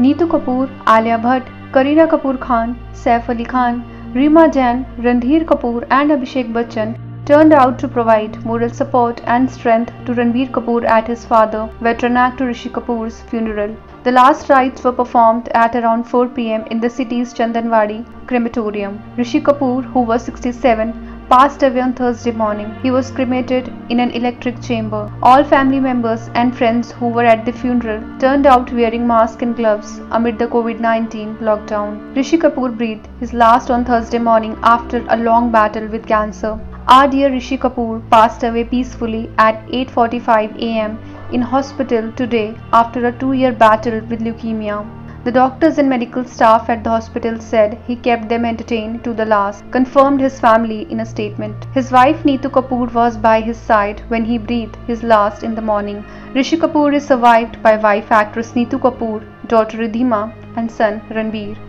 Neetu Kapoor, Alia Bhatt, Kareena Kapoor Khan, Saif Ali Khan, Reema Jain, Randhir Kapoor and Abhishek Bachchan turned out to provide moral support and strength to Ranbir Kapoor at his father, veteran actor Rishi Kapoor's funeral. The last rites were performed at around 4 p.m. in the city's Chandanwadi crematorium. Rishi Kapoor, who was 67, passed away on Thursday morning. He was cremated in an electric chamber. All family members and friends who were at the funeral turned out wearing masks and gloves amid the COVID-19 lockdown. Rishi Kapoor breathed his last on Thursday morning after a long battle with cancer. Our dear Rishi Kapoor passed away peacefully at 8:45 a.m. in hospital today after a 2-year battle with leukemia. The doctors and medical staff at the hospital said he kept them entertained to the last, confirmed his family in a statement. His wife Neetu Kapoor was by his side when he breathed his last in the morning. Rishi Kapoor is survived by wife actress Neetu Kapoor, daughter Reema, and son Ranbir.